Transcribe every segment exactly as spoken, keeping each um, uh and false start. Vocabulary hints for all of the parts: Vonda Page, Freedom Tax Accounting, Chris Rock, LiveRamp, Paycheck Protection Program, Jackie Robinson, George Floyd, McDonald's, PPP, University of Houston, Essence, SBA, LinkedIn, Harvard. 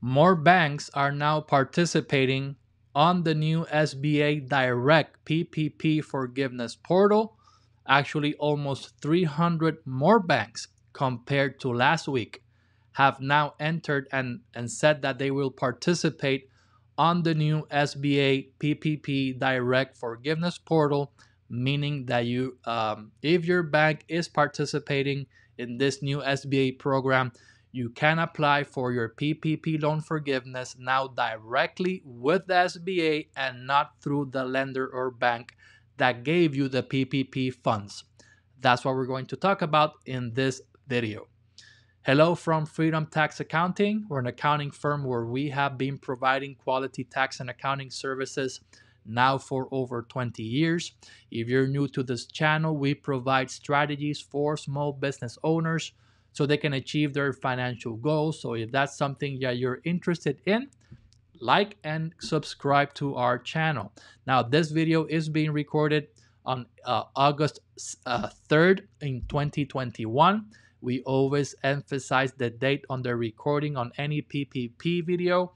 More banks are now participating on the new S B A Direct P P P forgiveness portal. Actually, almost three hundred more banks compared to last week have now entered and, and said that they will participate on the new S B A P P P Direct forgiveness portal, meaning that you, um, if your bank is participating in this new S B A program, you can apply for your P P P loan forgiveness now directly with the S B A and not through the lender or bank that gave you the P P P funds. That's what we're going to talk about in this video. Hello from Freedom Tax Accounting. We're an accounting firm where we have been providing quality tax and accounting services now for over twenty years. If you're new to this channel, we provide strategies for small business owners so they can achieve their financial goals. So if that's something that you're interested in, like and subscribe to our channel. Now, this video is being recorded on uh, August uh, third in twenty twenty-one. We always emphasize the date on the recording on any P P P video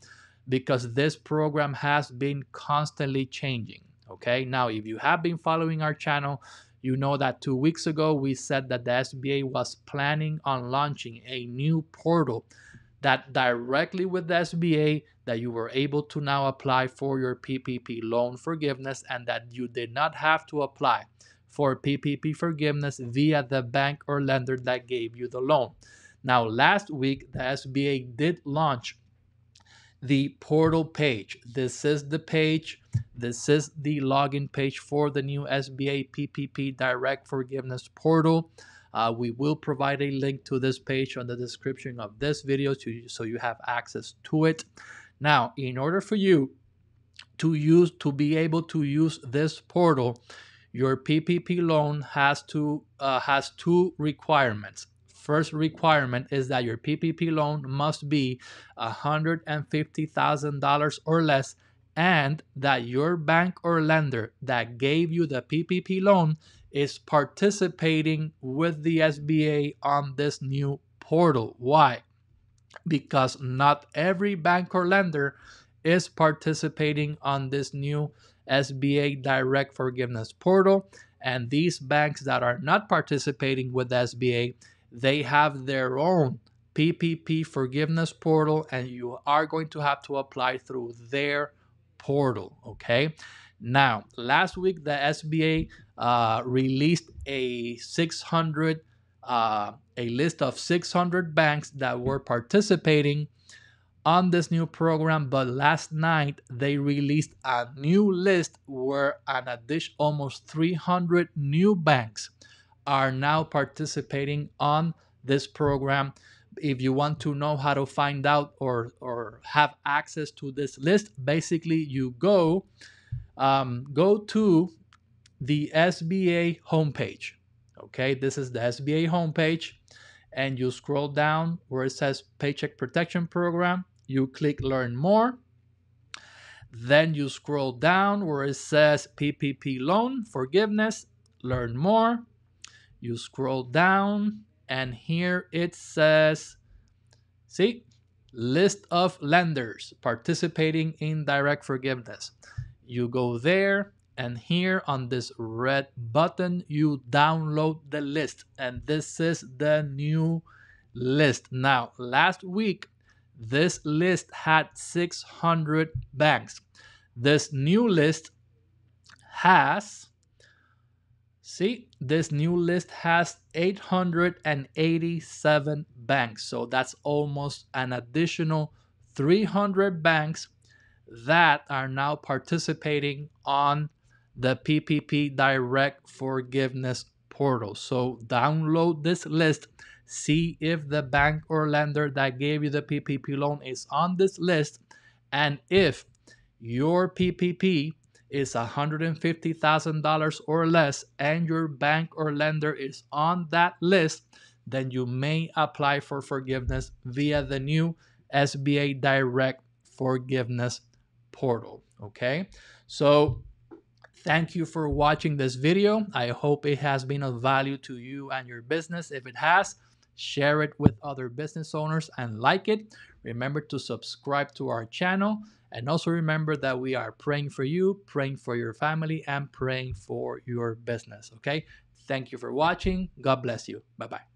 because this program has been constantly changing, okay? Now, if you have been following our channel, you know that two weeks ago we said that the S B A was planning on launching a new portal that directly with the S B A that you were able to now apply for your P P P loan forgiveness and that you did not have to apply for P P P forgiveness via the bank or lender that gave you the loan. Now, last week, the S B A did launch the portal page. This is the page. This is the login page for the new S B A P P P Direct Forgiveness Portal. Uh, we will provide a link to this page on the description of this video to, so you have access to it. Now, in order for you to use to be able to use this portal, your P P P loan has to uh, has two requirements. First requirement is that your P P P loan must be one hundred fifty thousand dollars or less, and that your bank or lender that gave you the P P P loan is participating with the S B A on this new portal. Why? Because not every bank or lender is participating on this new S B A Direct Forgiveness Portal, and these banks that are not participating with the S B A, they have their own P P P forgiveness portal, and you are going to have to apply through their portal, okay? Now, last week, the S B A uh, released a six hundred, uh, a list of six hundred banks that were participating on this new program, but last night, they released a new list where an addition, almost three hundred new banks are now participating on this program. If you want to know how to find out or, or have access to this list, basically you go, um, go to the S B A homepage. Okay, this is the S B A homepage, and you scroll down where it says Paycheck Protection Program. You click Learn More. Then you scroll down where it says P P P Loan Forgiveness, Learn More. You scroll down, and here it says, see, list of lenders participating in direct forgiveness. You go there, and here on this red button, you download the list, and this is the new list. Now, last week, this list had six hundred banks. This new list has... See, this new list has eight hundred eighty-seven banks. So that's almost an additional three hundred banks that are now participating on the P P P Direct Forgiveness Portal. So download this list, see if the bank or lender that gave you the P P P loan is on this list, and if your P P P is one hundred fifty thousand dollars or less and your bank or lender is on that list, then you may apply for forgiveness via the new S B A Direct Forgiveness Portal, okay? So thank you for watching this video. I hope it has been of value to you and your business. If it has, share it with other business owners and like it. Remember to subscribe to our channel, and also remember that we are praying for you, praying for your family, and praying for your business, okay? Thank you for watching. God bless you. Bye-bye.